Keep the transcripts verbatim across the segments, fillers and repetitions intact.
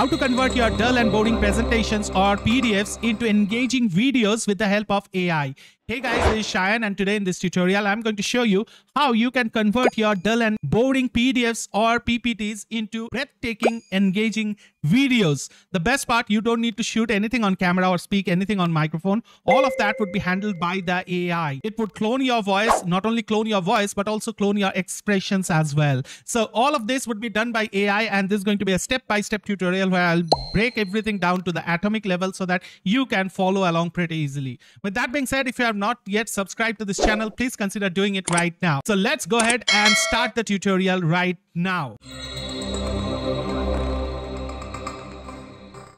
how to convert your dull and boring presentations or P D Fs into engaging videos with the help of A I. Hey guys, this is Shayan, and today in this tutorial, I'm going to show you how you can convert your dull and boring P D Fs or P P Ts into breathtaking, engaging videos. The best part, you don't need to shoot anything on camera or speak anything on microphone. All of that would be handled by the A I. It would clone your voice, not only clone your voice, but also clone your expressions as well. So all of this would be done by A I, and this is going to be a step-by-step tutorial where I'll break everything down to the atomic level so that you can follow along pretty easily. With that being said, if you have not yet subscribed to this channel, please consider doing it right now. So let's go ahead and start the tutorial right now.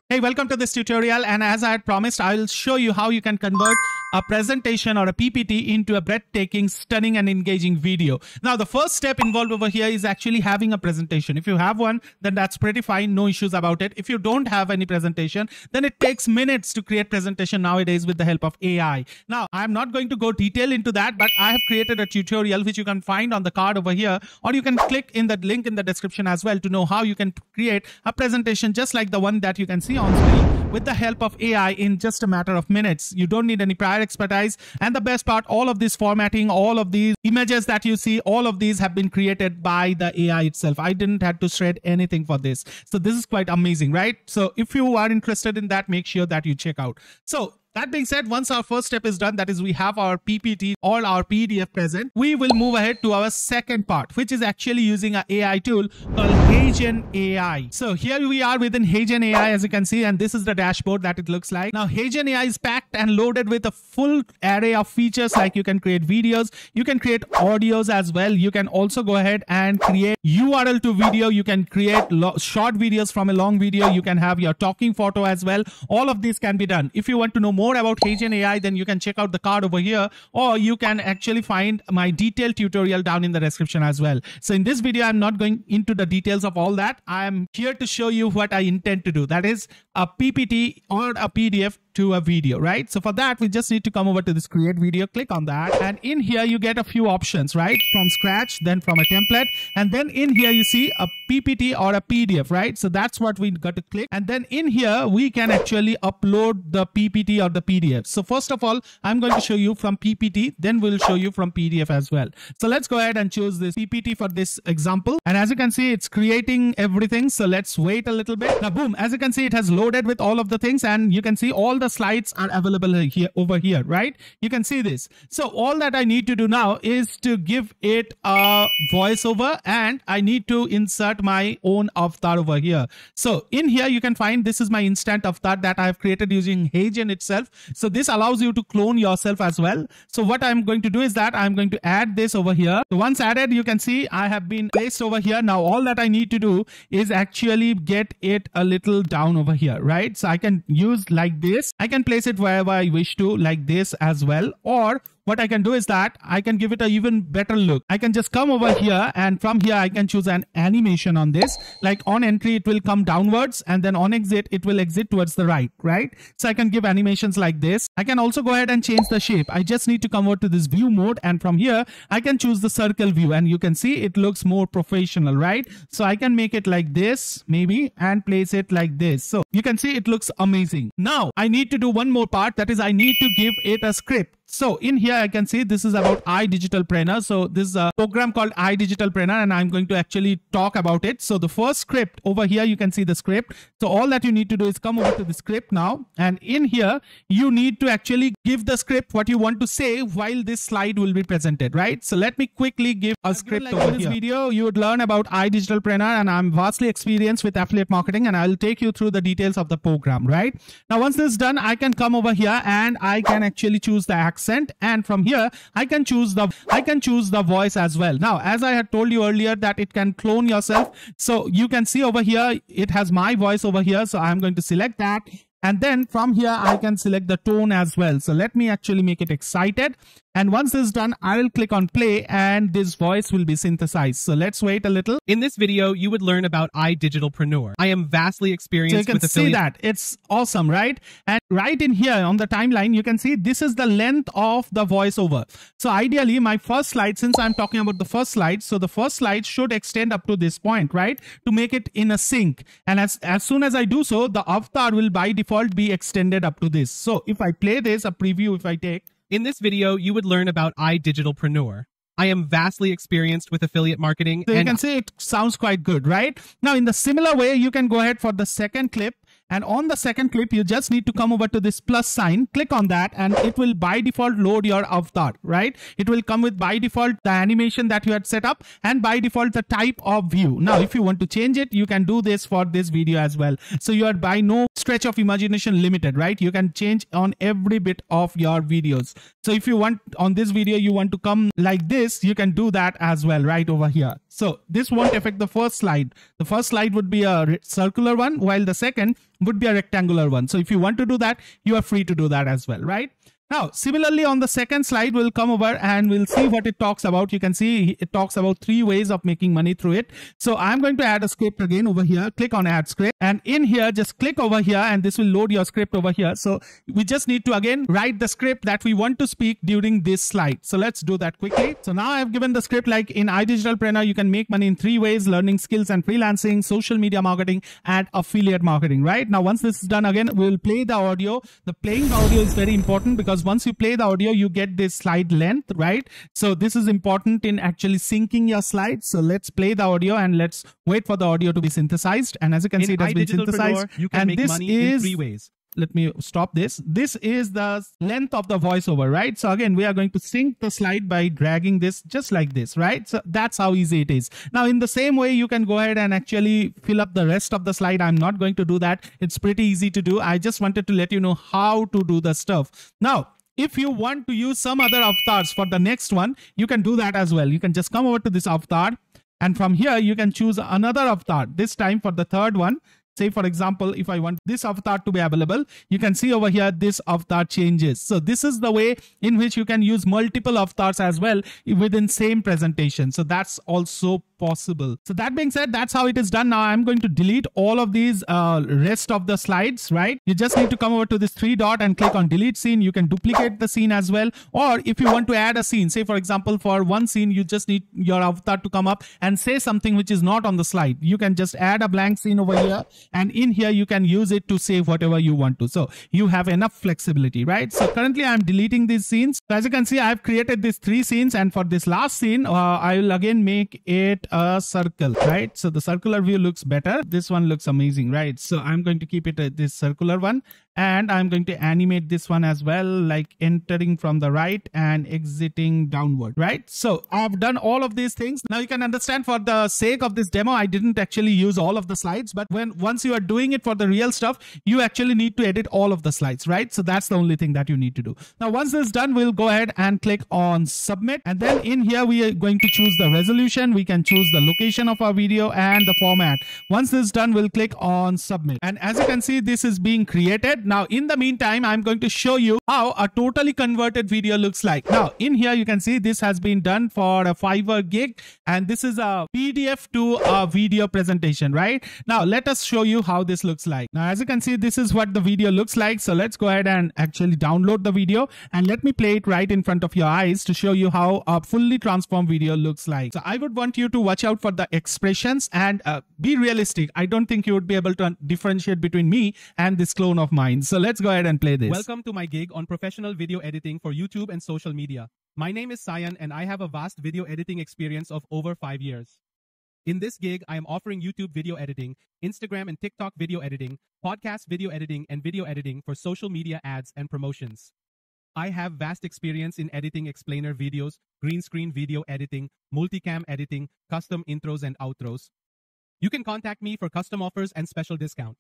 Hey, welcome to this tutorial, and as I had promised, I will show you how you can convert a presentation or a P P T into a breathtaking, stunning and engaging video. Now, the first step involved over here is actually having a presentation. If you have one, then that's pretty fine, no issues about it. If you don't have any presentation, then it takes minutes to create presentation nowadays with the help of A I. Now, I'm not going to go detail into that, but I have created a tutorial which you can find on the card over here, or you can click in the link in the description as well to know how you can create a presentation just like the one that you can see on screen with the help of A I in just a matter of minutes. You don't need any prior expertise, and the best part, all of this formatting, all of these images that you see, all of these have been created by the A I itself. I didn't have to shred anything for this. So this is quite amazing, right? So if you are interested in that, make sure that you check out. So that being said, once our first step is done, that is we have our P P T or our P D F present, we will move ahead to our second part, which is actually using an A I tool called HeyGen A I. So here we are within HeyGen A I, as you can see, and this is the dashboard that it looks like. Now HeyGen A I is packed and loaded with a full array of features, like you can create videos, you can create audios as well. You can also go ahead and create U R L to video. You can create short videos from a long video. You can have your talking photo as well. All of these can be done. If you want to know more More about HeyGen A I, then you can check out the card over here, or you can actually find my detailed tutorial down in the description as well. So in this video, I'm not going into the details of all that. I'm here to show you what I intend to do, that is a P P T or a P D F to a video, right? So for that, we just need to come over to this create video, click on that, and in here you get a few options, right? From scratch, then from a template, and then in here you see a P P T or a P D F, right? So that's what we got to click, and then in here we can actually upload the P P T or the P D F. So first of all, I'm going to show you from P P T, then we'll show you from P D F as well. So let's go ahead and choose this P P T for this example, and as you can see, it's creating everything. So let's wait a little bit. Now boom, as you can see, it has loaded with all of the things, and you can see all the the slides are available here over here, right? You can see this. So all that I need to do now is to give it a voiceover, and I need to insert my own avatar over here. So in here you can find this is my instant avatar that I have created using HeyGen itself. So this allows you to clone yourself as well. So what I'm going to do is that I'm going to add this over here. So once added, you can see I have been placed over here. Now all that I need to do is actually get it a little down over here, right? So I can use like this. I can place it wherever I wish to, like this as well, or what I can do is that I can give it an even better look. I can just come over here, and from here I can choose an animation on this. Like on entry, it will come downwards, and then on exit, it will exit towards the right, right? So I can give animations like this. I can also go ahead and change the shape. I just need to come over to this view mode, and from here, I can choose the circle view, and you can see it looks more professional, right? So I can make it like this, maybe, and place it like this. So you can see it looks amazing. Now, I need to do one more part, that is I need to give it a script. So in here, I can see this is about iDigitalpreneur. So this is a program called iDigitalpreneur, and I'm going to actually talk about it. So the first script over here, you can see the script. So all that you need to do is come over to the script now. And in here, you need to actually give the script what you want to say while this slide will be presented, right? So let me quickly give a script like over in this here. Video, you would learn about iDigitalpreneur, and I'm vastly experienced with affiliate marketing, and I'll take you through the details of the program, right? Now, once this is done, I can come over here and I can actually choose the accent. And from here, I can choose the I can choose the voice as well. Now, as I had told you earlier that it can clone yourself. So you can see over here, it has my voice over here. So I'm going to select that. And then from here, I can select the tone as well. So let me actually make it excited. And once this is done, I'll click on play and this voice will be synthesized. So let's wait a little. In this video, you would learn about iDigitalpreneur. I am vastly experienced with affiliate. So you can see that. It's awesome, right? And right in here on the timeline, you can see this is the length of the voiceover. So ideally, my first slide, since I'm talking about the first slide, so the first slide should extend up to this point, right? To make it in a sync. And as, as soon as I do so, the avatar will by default be extended up to this. So if I play this, a preview if I take, in this video, you would learn about iDigitalpreneur. I am vastly experienced with affiliate marketing. So you can see it sounds quite good, right? Now, in the similar way, you can go ahead for the second clip. And on the second clip, you just need to come over to this plus sign, click on that, and it will by default load your avatar, right? It will come with by default the animation that you had set up and by default the type of view. Now, if you want to change it, you can do this for this video as well. So you are by no stretch of imagination limited, right? You can change on every bit of your videos. So if you want on this video, you want to come like this, you can do that as well right over here. So this won't affect the first slide. The first slide would be a circular one, while the second would be a rectangular one. So if you want to do that, you are free to do that as well, right? Now, similarly, on the second slide, we'll come over and we'll see what it talks about. You can see it talks about three ways of making money through it. So I'm going to add a script again over here. Click on add script. And in here, just click over here and this will load your script over here. So we just need to, again, write the script that we want to speak during this slide. So let's do that quickly. So now I've given the script like in iDigitalpreneur, you can make money in three ways, learning skills and freelancing, social media marketing, and affiliate marketing, right? Now, once this is done, again, we'll play the audio. The playing audio is very important because once you play the audio, you get this slide length, right? So this is important in actually syncing your slides. So let's play the audio and let's wait for the audio to be synthesized. And as you can see, it has been synthesized. You can make money in three ways. Let me stop this. This is the length of the voiceover, right? So again, we are going to sync the slide by dragging this just like this, right? So that's how easy it is. Now, in the same way, you can go ahead and actually fill up the rest of the slide. I'm not going to do that. It's pretty easy to do. I just wanted to let you know how to do the stuff. Now, if you want to use some other avatars for the next one, you can do that as well. You can just come over to this avatar. And from here, you can choose another avatar, this time for the third one. Say, for example, if I want this avatar to be available, you can see over here, this avatar changes. So this is the way in which you can use multiple avatars as well within same presentation. So that's also possible. So that being said, that's how it is done. Now I'm going to delete all of these uh, rest of the slides, right? You just need to come over to this three dot and click on delete scene. You can duplicate the scene as well. Or if you want to add a scene, say, for example, for one scene, you just need your avatar to come up and say something which is not on the slide. You can just add a blank scene over here. And in here, you can use it to say whatever you want to. So you have enough flexibility, right? So currently I'm deleting these scenes. So as you can see, I've created these three scenes. And for this last scene, uh, I will again make it a circle, right? So the circular view looks better. This one looks amazing, right? So I'm going to keep it uh, this circular one. And I'm going to animate this one as well, like entering from the right and exiting downward, right? So I've done all of these things. Now you can understand for the sake of this demo, I didn't actually use all of the slides, but when once you are doing it for the real stuff, you actually need to edit all of the slides, right? So that's the only thing that you need to do. Now, once this is done, we'll go ahead and click on submit. And then in here, we are going to choose the resolution. We can choose the location of our video and the format. Once this is done, we'll click on submit. And as you can see, this is being created. Now, in the meantime, I'm going to show you how a totally converted video looks like. Now, in here, you can see this has been done for a Fiverr gig. And this is a P D F to a video presentation, right? Now, let us show you how this looks like. Now, as you can see, this is what the video looks like. So let's go ahead and actually download the video. And let me play it right in front of your eyes to show you how a fully transformed video looks like. So I would want you to watch out for the expressions and uh, be realistic. I don't think you would be able to differentiate between me and this clone of mine. So let's go ahead and play this. Welcome to my gig on professional video editing for YouTube and social media. My name is Sayan and I have a vast video editing experience of over five years. In this gig, I am offering YouTube video editing, Instagram and TikTok video editing, podcast video editing, and video editing for social media ads and promotions. I have vast experience in editing explainer videos, green screen video editing, multicam editing, custom intros and outros. You can contact me for custom offers and special discount.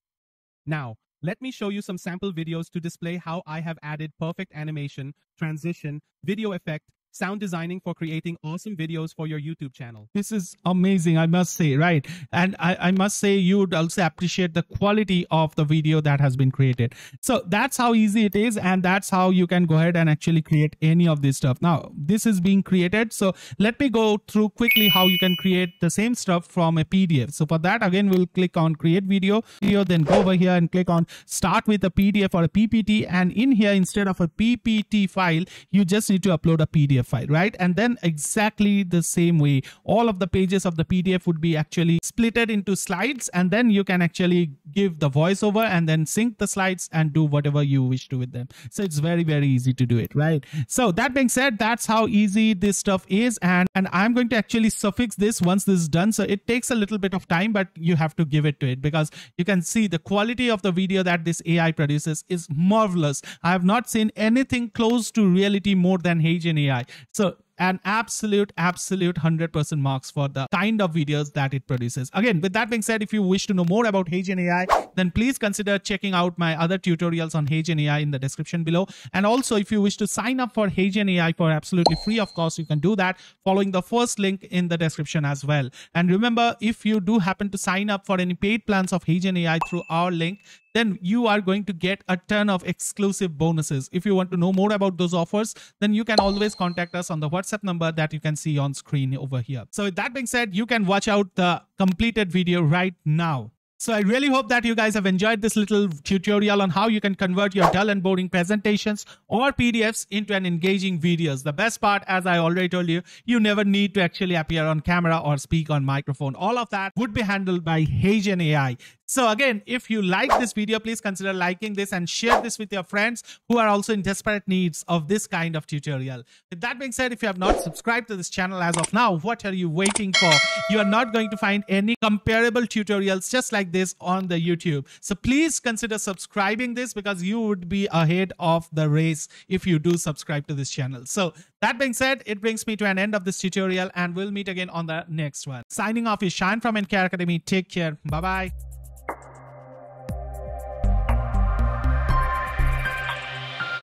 Now, let me show you some sample videos to display how I have added perfect animation, transition, video effect, sound designing for creating awesome videos for your YouTube channel. This is amazing, I must say, right? And I, I must say you would also appreciate the quality of the video that has been created. So that's how easy it is. And that's how you can go ahead and actually create any of this stuff. Now, this is being created. So let me go through quickly how you can create the same stuff from a P D F. So for that, again, we'll click on create video, video, then go over here and click on start with a P D F or a P P T. And in here, instead of a P P T file, you just need to upload a P D F file, right? And then exactly the same way, all of the pages of the P D F would be actually splitted into slides, and then you can actually give the voiceover and then sync the slides and do whatever you wish to with them. So it's very, very easy to do it, right? So that being said, that's how easy this stuff is. And, and I'm going to actually suffix this once this is done. So it takes a little bit of time, but you have to give it to it because you can see the quality of the video that this A I produces is marvelous. I have not seen anything close to reality more than HeyGen A I. So an absolute, absolute one hundred percent marks for the kind of videos that it produces. Again, with that being said, if you wish to know more about HeyGen A I, then please consider checking out my other tutorials on HeyGen A I in the description below. And also, if you wish to sign up for HeyGen A I for absolutely free of cost, you can do that following the first link in the description as well. And remember, if you do happen to sign up for any paid plans of HeyGen A I through our link, then you are going to get a ton of exclusive bonuses. If you want to know more about those offers, then you can always contact us on the WhatsApp number that you can see on screen over here. So with that being said, you can watch out the completed video right now. So I really hope that you guys have enjoyed this little tutorial on how you can convert your dull and boring presentations or P D Fs into an engaging videos. The best part, as I already told you, you never need to actually appear on camera or speak on microphone. All of that would be handled by HeyGen A I. So again, if you like this video, please consider liking this and share this with your friends who are also in desperate needs of this kind of tutorial. With that being said, if you have not subscribed to this channel as of now, what are you waiting for? You are not going to find any comparable tutorials just like this on the YouTube. So please consider subscribing this because you would be ahead of the race if you do subscribe to this channel. So that being said, it brings me to an end of this tutorial and we'll meet again on the next one. Signing off is Shan from N K R Academy. Take care. Bye-bye.